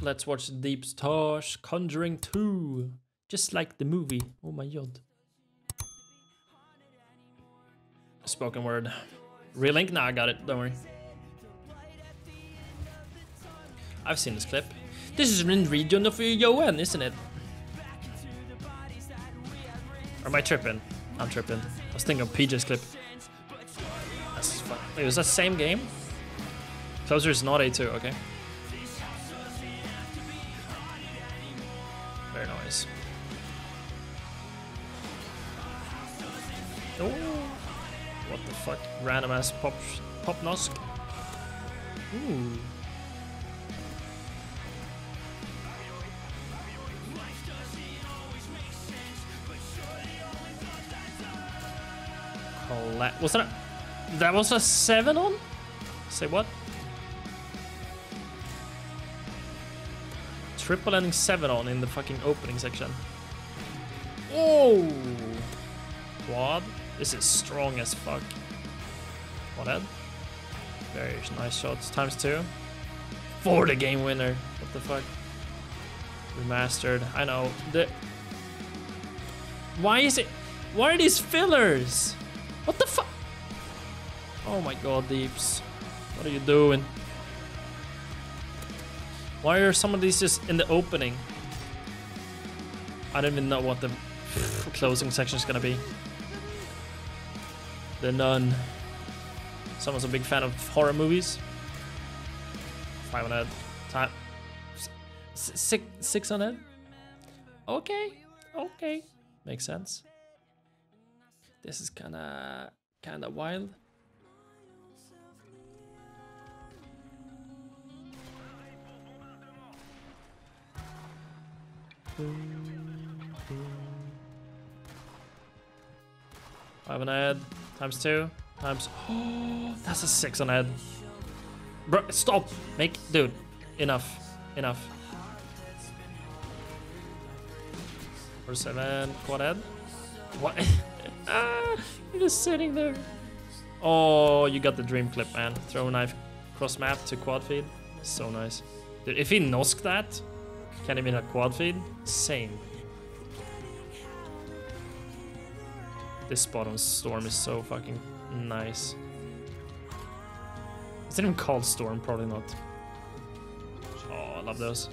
Let's watch Deepstash, Conjuring 2. Just like the movie. Oh my god. Spoken word. Relink? Nah, I got it. Don't worry. I've seen this clip. This is in region of UN, isn't it? Or am I tripping? I'm tripping. I was thinking of PJ's clip. That's fun. Wait, was that the same game? Closer is not A2, okay. Very nice. Oh, what the fuck? Random ass pop nosk. Ooh. Was that? That was a 7 on? Say what? Triple ending 7 on in the fucking opening section. Oh! Quad? This is strong as fuck. What head? Very nice shots. Times 2. For the game winner. What the fuck? Remastered. I know. Why is it? Why are these fillers? What the fuck? Oh my god, Deeps. What are you doing? Why are some of these just in the opening? I don't even know what the closing section is gonna be. The Nun. Someone's a big fan of horror movies. 5 on head. Time. 6 on head? Okay. Okay. Makes sense. This is kinda wild. I have an ad times 2 times. Oh, that's a 6 on ad. Bro, stop. Dude, enough. Or 7 quad ad. What? Ah, you're just sitting there. Oh, you got the dream clip, man. Throw a knife cross map to quad feed. So nice. Dude, if he nosked that, can't even a quad feed. Same. This spot on Storm is so fucking nice. Is it even called Storm? Probably not. Oh, I love those.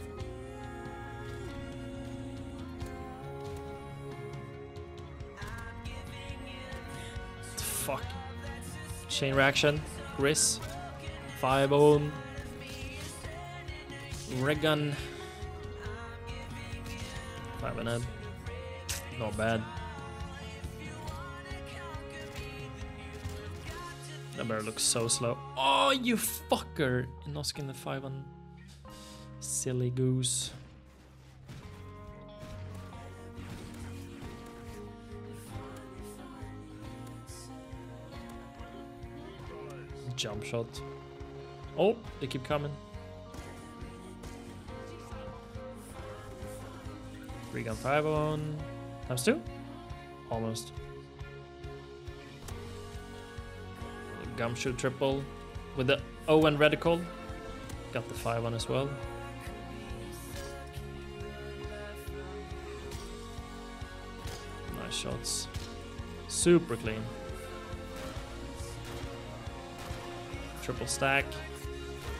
Fuck. Chain reaction. Gris. Firebone. Regan. 5 and head. Not bad. That bear looks so slow. Oh, you fucker! Nosking the 5 on. Silly goose. Jump shot. Oh, they keep coming. Regan 5 on. Times 2? Almost. Gumshoe triple. With the O and reticle. Got the 5 on as well. Nice shots. Super clean. Triple stack.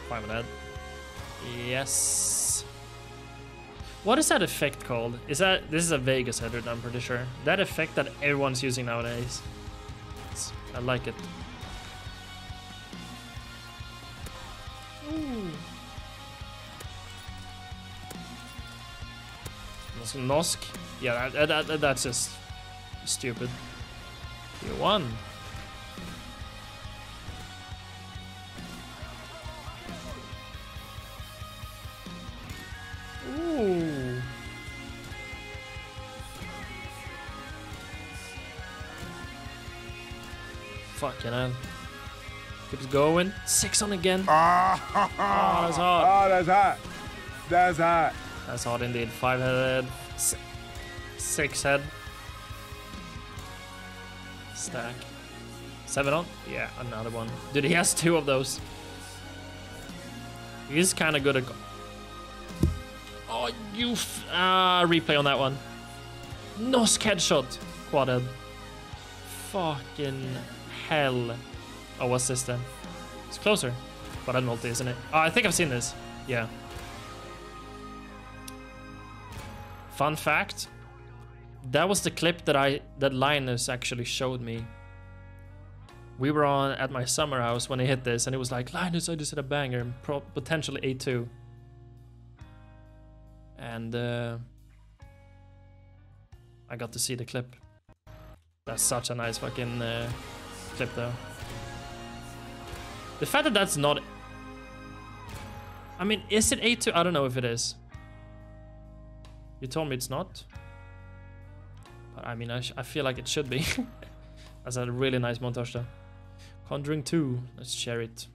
5 on head. Yes. What is that effect called? Is that this is a Vegas header, I'm pretty sure. That effect that everyone's using nowadays. I like it. Ooh. Nosk. Yeah, that's just stupid. You won. Fucking hell. Keeps going. 6 on again. Oh, that's hot. Oh, that's hot. That's hot. That's hot indeed. 5 head. 6 head. Stack. 7 on. Yeah, another one. Dude, he has 2 of those. He's kind of good at... Oh, you replay on that one. No sked shot. Quadded. Fucking hell. Oh, what's this then? It's closer. But an ulti, isn't it? Oh, I think I've seen this. Yeah. Fun fact. That was the clip that Linus actually showed me. We were on at my summer house when I hit this, and it was like, Linus, I just hit a banger, and potentially A2. And I got to see the clip. That's such a nice fucking clip though. The fact that that's not... I mean, is it A2? I don't know if it is. You told me it's not. But I mean, I feel like it should be. That's a really nice montage though. Conjuring 2. Let's share it.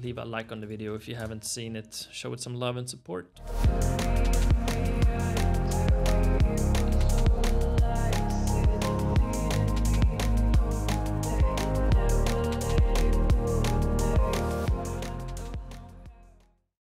Leave a like on the video if you haven't seen it. Show it some love and support.